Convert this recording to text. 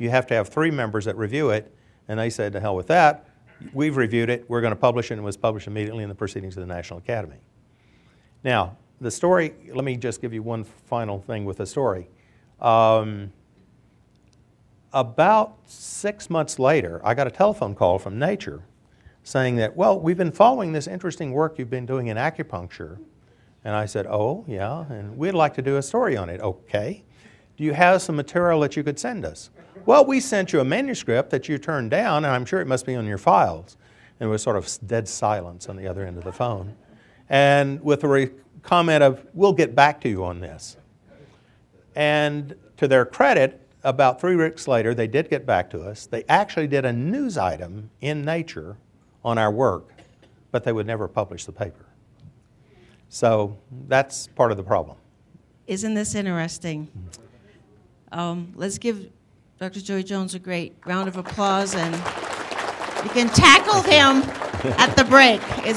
you have to have 3 members that review it. And they said, to hell with that. We've reviewed it. We're going to publish it. And it was published immediately in the Proceedings of the National Academy. Now, the story, let me just give you one final thing with the story. About 6 months later, I got a telephone call from Nature saying that, well, we've been following this interesting work you've been doing in acupuncture. And I said, oh, yeah, and we'd like to do a story on it. Okay. Do you have some material that you could send us? Well, we sent you a manuscript that you turned down, and I'm sure it must be on your files. And it was sort of dead silence on the other end of the phone. And with a comment of, we'll get back to you on this. And to their credit, about 3 weeks later, they did get back to us. They actually did a news item in Nature on our work, but they would never publish the paper. So that's part of the problem. Isn't this interesting? Let's give Dr. Joie Jones a great round of applause, and you can tackle him at the break. It's